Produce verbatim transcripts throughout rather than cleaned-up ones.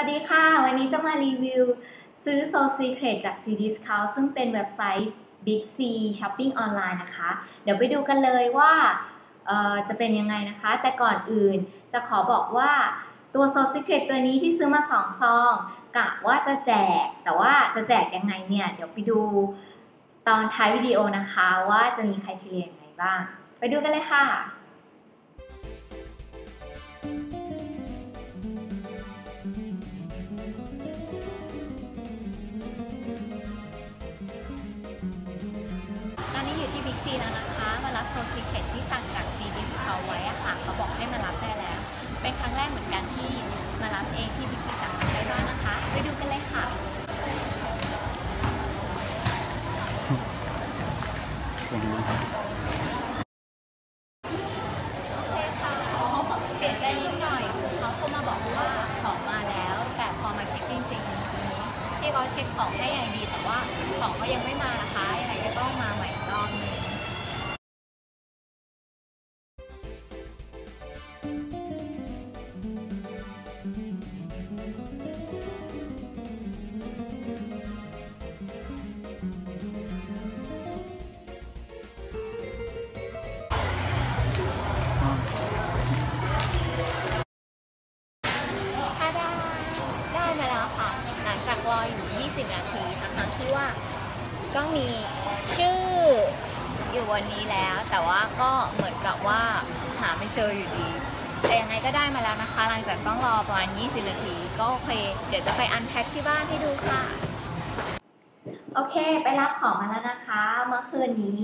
สวัสดีค่ะวันนี้จะมารีวิวซื้อ Seoul Secret จาก C Discount ซึ่งเป็นเว็บไซต์ Big C Shopping Online นะคะเดี๋ยวไปดูกันเลยว่าจะเป็นยังไงนะคะแต่ก่อนอื่นจะขอบอกว่าตัว Seoul Secret ตัวนี้ที่ซื้อมาสองซองกะว่าจะแจกแต่ว่าจะแจกยังไงเนี่ยเดี๋ยวไปดูตอนท้ายวิดีโอนะคะว่าจะมีใครที่เรียนยังไงบ้างไปดูกันเลยค่ะตอนนี้อยู่ที่ Big C แล้วนะคะมารับ Seoul Secret ที่สั่งจาก C Discount ไว้อะค่ะเขาบอกให้มารับได้แล้วเป็นครั้งแรกเหมือนกันที่มารับเองที่ Big C สั่งมาได้บ้างนะคะไปดูกันเลยค่ะเช็คของให้อย่างดีแต่ว่าของก็ยังไม่มานะคะยังไงก็ต้องมาใหม่อีกรอบนึงรออยู่ยี่สิบนาทีทั้งๆที่ว่าก็มีชื่ออยู่วันนี้แล้วแต่ว่าก็เหมือนกับว่าหาไม่เจออยู่ดีแต่ยังไงก็ได้มาแล้วนะคะหลังจากต้องรอประมาณยี่สิบนาทีก็โอเคเดี๋ยวจะไปอันแพ็คที่บ้านให้ดูค่ะโอเคไปรับของมาแล้วนะคะเมื่อคืนนี้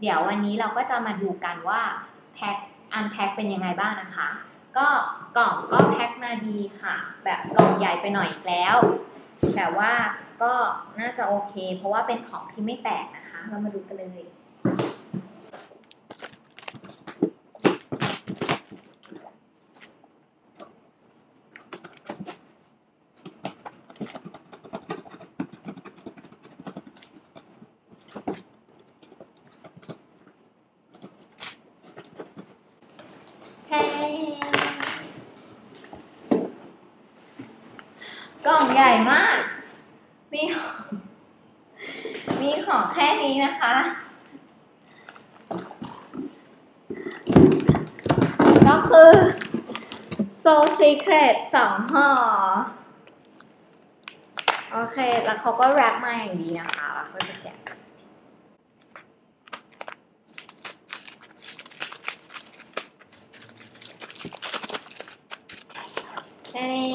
เดี๋ยววันนี้เราก็จะมาดูกันว่าแพ็คอันแพ็คเป็นยังไงบ้างนะคะก็กล่องก็แพ็คมาดีค่ะแบบกล่องใหญ่ไปหน่อยอีกแล้วแต่ว่าก็น่าจะโอเคเพราะว่าเป็นของที่ไม่แตกนะคะเรามาดูกันเลยกล่องใหญ่มากมีของมีของแค่นี้นะคะก็คือ Seoul Secret สองห่อโอเคแล้วเขาก็แรปมาอย่างดีนะคะแล้วก็จะแกะแค่นี้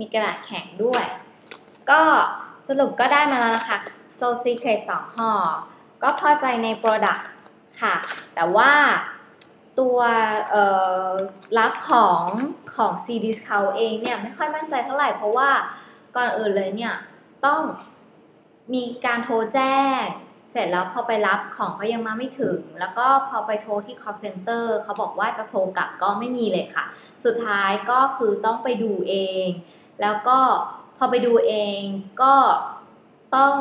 มีกระดาษแข็งด้วยก็สรุปก็ได้มาแล้วนะคะ Seoul Secret สองห่อก็พอใจในโปรดักต์ค่ะแต่ว่าตัวรับของของ C Discount เองเนี่ยไม่ค่อยมั่นใจเท่าไหร่เพราะว่าก่อนอื่นเลยเนี่ยต้องมีการโทรแจ้งเสร็จแล้วพอไปรับของก็ยังมาไม่ถึงแล้วก็พอไปโทรที่ call center เขาบอกว่าจะโทรกลับก็ไม่มีเลยค่ะสุดท้ายก็คือต้องไปดูเองแล้วก็พอไปดูเองก็ต้อง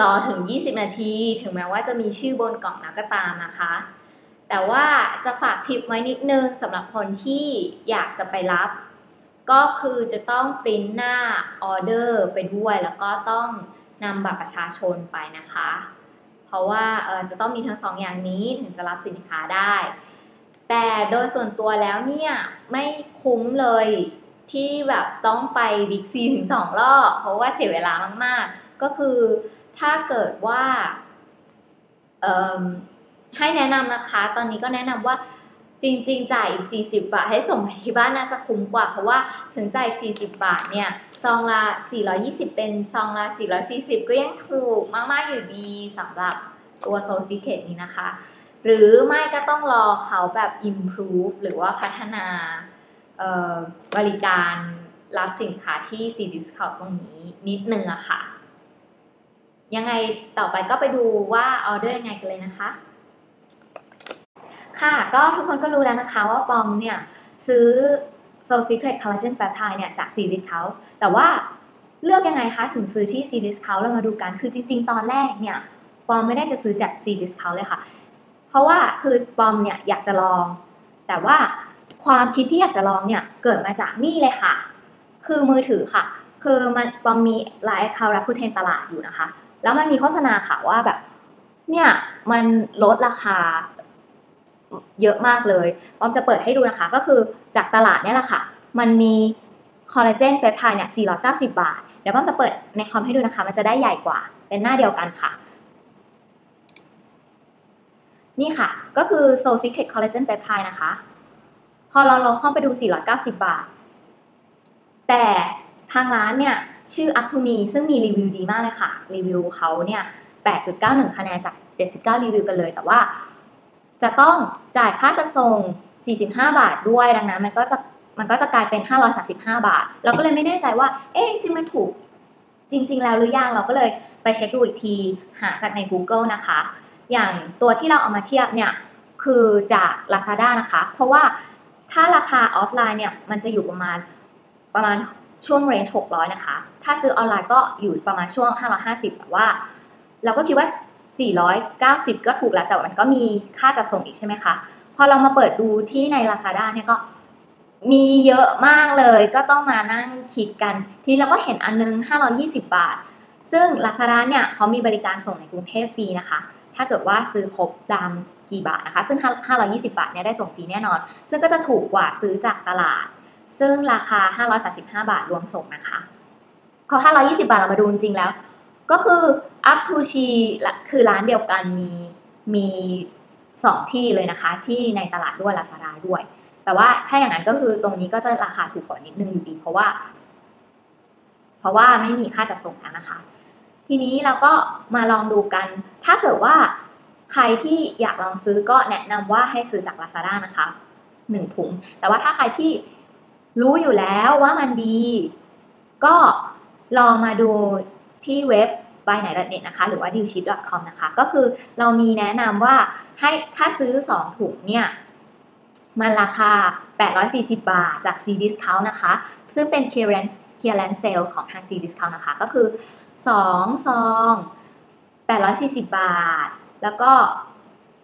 รอถึงยี่สิบนาทีถึงแม้ว่าจะมีชื่อบนกล่องแล้วก็ตามนะคะแต่ว่าจะฝากทิปไว้นิดนึงสำหรับคนที่อยากจะไปรับก็คือจะต้องปริ้นหน้าออเดอร์ไปด้วยแล้วก็ต้องนำบัตรประชาชนไปนะคะเพราะว่าจะต้องมีทั้งสองอย่างนี้ถึงจะรับสินค้าได้แต่โดยส่วนตัวแล้วเนี่ยไม่คุ้มเลยที่แบบต้องไปบิ๊กซีถึงสองรอบเพราะว่าเสียเวลามากๆก็คือถ้าเกิดว่าให้แนะนำนะคะตอนนี้ก็แนะนำว่าจริงๆจ่ายอีกสี่สิบบาทให้ส่งไปที่บ้านน่าจะคุ้มกว่าเพราะว่าถึงจ่ายสี่สิบบาทเนี่ยซองละสี่ร้อยยี่สิบเป็นซองละสี่ร้อยสี่สิบก็ยังถูกมากๆอยู่ดีสำหรับตัว Seoul Secret นี้นะคะหรือไม่ก็ต้องรอเขาแบบ improve หรือว่าพัฒนาบริการรับสินค้าที่ C Discount ตรงนี้นิดนึงอะค่ะยังไงต่อไปก็ไปดูว่าออเดอร์ยังไงกันเลยนะคะค่ะก็ทุกคนก็รู้แล้วนะคะว่าปอมเนี่ยซื้อ Seoul Secret Collagen Peptide เนี่ยจาก C Discount แต่ว่าเลือกยังไงคะถึงซื้อที่ C Discount เรามาดูกันคือจริงๆตอนแรกเนี่ยปอมไม่ได้จะซื้อจาก C Discount เลยค่ะเพราะว่าคือปอมเนี่ยอยากจะลองแต่ว่า ความคิดที่อยากจะลองเนี่ยเกิดมาจากนี่เลยค่ะคือมือถือค่ะคือมันปอมมีไลฟ์แอคเคาท์รับผู้แทนตลาดอยู่นะคะแล้วมันมีโฆษณาค่ะว่าแบบเนี่ยมันลดราคาเยอะมากเลยปอมจะเปิดให้ดูนะคะก็คือจากตลาดเนี่ยแหละค่ะมันมีคอลลาเจนเปปไทด์เนี่ยสี่ร้อยเก้าสิบบาทเดี๋ยวปอมจะเปิดในคอมให้ดูนะคะมันจะได้ใหญ่กว่าเป็นหน้าเดียวกันค่ะนี่ค่ะก็คือ Seoul Secret Collagen Peptide นะคะพอเราลองเข้าไปดูสี่ร้อยเก้าสิบบาทแต่ทางร้านเนี่ยชื่อ Up to Me ซึ่งมีรีวิวดีมากเลยค่ะรีวิวเขาเนี่ย แปดจุดเก้าหนึ่งคะแนนจากเจ็ดสิบเก้ารีวิวกันเลยแต่ว่าจะต้องจ่ายค่าจัดส่งสี่สิบห้าบาทด้วยดังนั้นมันก็จะมันก็จะกลายเป็นห้าร้อยสามสิบห้าบาทเราก็เลยไม่แน่ใจว่าเอ๊ะจริงมันถูกจริงๆแล้วหรือยังเราก็เลยไปเช็คดูอีกทีหาจากใน Google นะคะอย่างตัวที่เราเอามาเทียบเนี่ยคือจาก Lazada นะคะเพราะว่าถ้าราคาออฟไลน์เนี่ยมันจะอยู่ประมาณประมาณช่วงเรนจ์หกร้อยนะคะถ้าซื้อออนไลน์ก็อยู่ประมาณช่วงห้าร้อยห้าสิบแต่ว่าเราก็คิดว่าสี่ร้อยเก้าสิบก็ถูกแล้วแต่มันก็มีค่าจัดส่งอีกใช่ไหมคะพอเรามาเปิดดูที่ใน Lazada เนี่ยก็มีเยอะมากเลยก็ต้องมานั่งคิดกันทีเราก็เห็นอันนึงห้าร้อยยี่สิบบาทซึ่ง Lazada เนี่ยเขามีบริการส่งในกรุงเทพฟรีนะคะถ้าเกิดว่าซื้อครบตามกี่บาทนะคะซึ่งห้าร้อยยี่สิบบาทเนี่ยได้ส่งฟรีแน่นอนซึ่งก็จะถูกกว่าซื้อจากตลาดซึ่งราคาห้าร้อยสามสิบห้าบาทรวมส่งนะคะพอห้าร้อยยี่สิบบาทเรามาดูจริงๆแล้วก็คือ Up to Me คือร้านเดียวกันมีมีสองที่เลยนะคะที่ในตลาดด้วย Lazada ด้วยแต่ว่าถ้าอย่างนั้นก็คือตรงนี้ก็จะราคาถูกกว่านิดนึงอยู่ดีเพราะว่าเพราะว่าไม่มีค่าจัดส่งนะคะทีนี้เราก็มาลองดูกันถ้าเกิดว่าใครที่อยากลองซื้อก็แนะนำว่าให้ซื้อจาก Lazada นะคะหนึ่งถุงแต่ว่าถ้าใครที่รู้อยู่แล้วว่ามันดีก็ลองมาดูที่เว็บ buyไหน ดอท เน็ต นะคะหรือว่า ดีลชิป ดอท คอม นะคะก็คือเรามีแนะนำว่าให้ถ้าซื้อสองถุงเนี่ยมันราคาแปดร้อยสี่สิบบาทจาก C Discount นะคะซึ่งเป็น clearance clearance sale ของทาง C Discount นะคะก็คือสองซองแปดร้อยสี่สิบบาทแล้วก็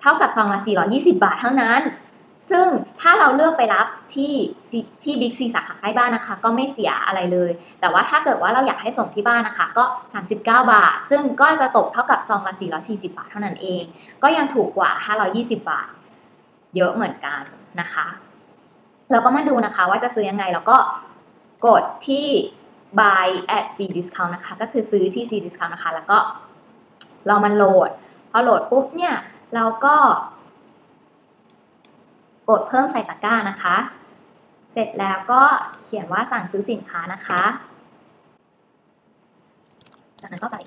เท่ากับซองละสี่ร้อยยี่สิบบาทเท่านั้นซึ่งถ้าเราเลือกไปรับที่ที่ Big C สาขาใกล้บ้านนะคะก็ไม่เสียอะไรเลยแต่ว่าถ้าเกิดว่าเราอยากให้ส่งที่บ้านนะคะก็สามสิบเก้าบาทซึ่งก็จะตกเท่ากับซองละสี่ร้อยสี่สิบบาทเท่านั้นเองก็ยังถูกกว่าห้าร้อยยี่สิบบาทเยอะเหมือนกันนะคะเราก็มาดูนะคะว่าจะซื้อยังไงแล้วก็กดที่buy at C discount นะคะก็คือซื้อที่ C discount นะคะแล้วก็รอมันโหลดพอโหลดปุ๊บเนี่ยเราก็กดเพิ่มใส่ตะกร้านะคะเสร็จแล้วก็เขียนว่าสั่งซื้อสินค้านะคะจากนั้นก็ใส่เอา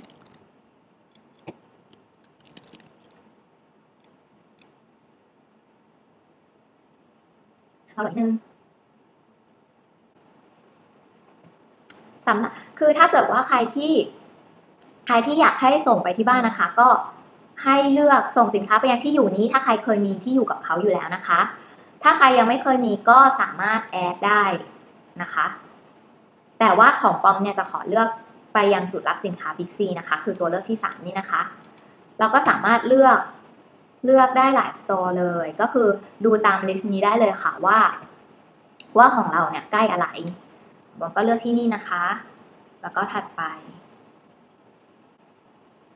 อีกหนึ่งคือถ้าเกิดว่าใครที่ใครที่อยากให้ส่งไปที่บ้านนะคะก็ให้เลือกส่งสินค้าไปยังที่อยู่นี้ถ้าใครเคยมีที่อยู่กับเขาอยู่แล้วนะคะถ้าใครยังไม่เคยมีก็สามารถแอดได้นะคะแต่ว่าของปอมเนี่ยจะขอเลือกไปยังจุดรับสินค้า Big C นะคะคือตัวเลือกที่สามนี่นะคะเราก็สามารถเลือกเลือกได้หลายสโตร์เลยก็คือดูตามลิสต์นี้ได้เลยค่ะว่าว่าของเราเนี่ยใกล้อะไรผมก็เลือกที่นี่นะคะแล้วก็ถัดไป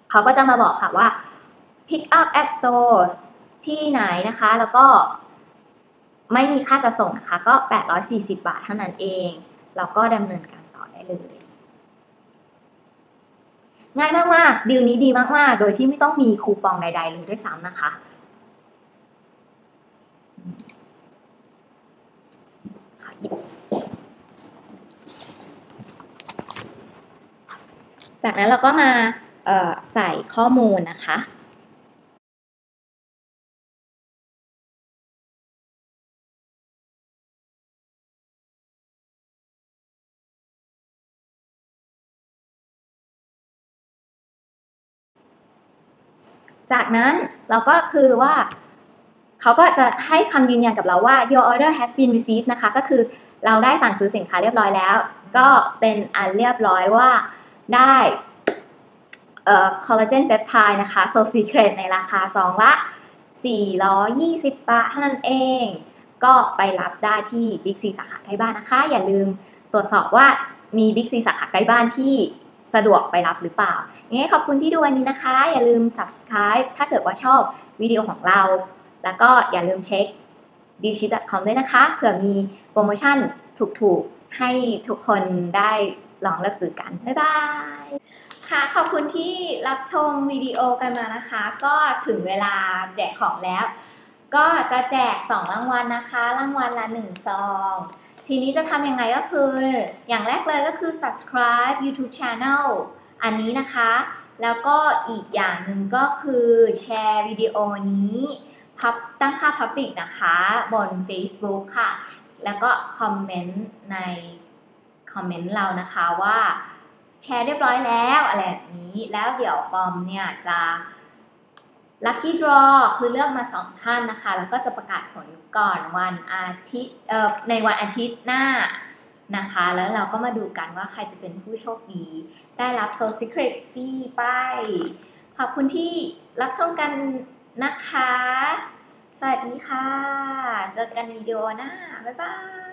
เขาก็จะมาบอกค่ะว่า pick up at store ที่ไหนนะคะแล้วก็ไม่มีค่าจัดส่งนะคะก็แปดร้อยสี่สิบบาทเท่านั้นเองแล้วก็ดำเนินการต่อได้เลยง่ายมากๆดีลนี้ดีมากๆโดยที่ไม่ต้องมีคูปองใดๆเลยด้วยซ้ำนะคะจากนั้นเราก็มาใส่ข้อมูลนะคะจากนั้นเราก็คือว่าเขาก็จะให้คำยืนยันกับเราว่า your order has been received นะคะก็คือเราได้สั่งซื้อสินค้าเรียบร้อยแล้วก็เป็นอันเรียบร้อยว่าได้คอลลาเจนเปปไทด์นะคะ Seoul Secret ในราคาซองละสี่ร้อยยี่สิบบาทเท่านั้นเอง ก็ไปรับได้ที่ Big C สาขาใกล้บ้านนะคะอย่าลืมตรวจสอบว่ามี Big C สาขาใกล้บ้านที่สะดวกไปรับหรือเปล่าอย่างนี้ขอบคุณที่ดูวันนี้นะคะอย่าลืม Subscribe ถ้าเกิดว่าชอบวิดีโอของเราแล้วก็อย่าลืมเช็ค ดีลชิป ดอท คอม ด้วยนะคะเผื่อมีโปรโมชั่นถูกๆให้ทุกคนได้ลองเลือกซื้อกันบ๊ายบายค่ะขอบคุณที่รับชมวิดีโอกันมานะคะก็ถึงเวลาแจกของแล้วก็จะแจกสองรางวัล นะคะรางวัลละหนึ่งซองทีนี้จะทำยังไงก็คืออย่างแรกเลยก็คือ subscribe YouTube channel อันนี้นะคะแล้วก็อีกอย่างหนึ่งก็คือแชร์วิดีโอนี้พับตั้งค่า Public นะคะบน Facebook ค่ะแล้วก็คอมเมนต์ในคอมเมนต์เรานะคะว่าแชร์เรียบร้อยแล้วอะไรแบบนี้แล้วเดี๋ยวปอมเนี่ยจะลัคกี้ดรอคือเลือกมาสองท่านนะคะแล้วก็จะประกาศผลก่อนวันอาทิตย์เอ่อในวันอาทิตย์หน้านะคะแล้วเราก็มาดูกันว่าใครจะเป็นผู้โชคดีได้รับ Seoul Secret ฟรีไปขอบคุณที่รับชมกันนะคะสวัสดีค่ะเจอกันวิดีโอหน้าบ๊ายบาย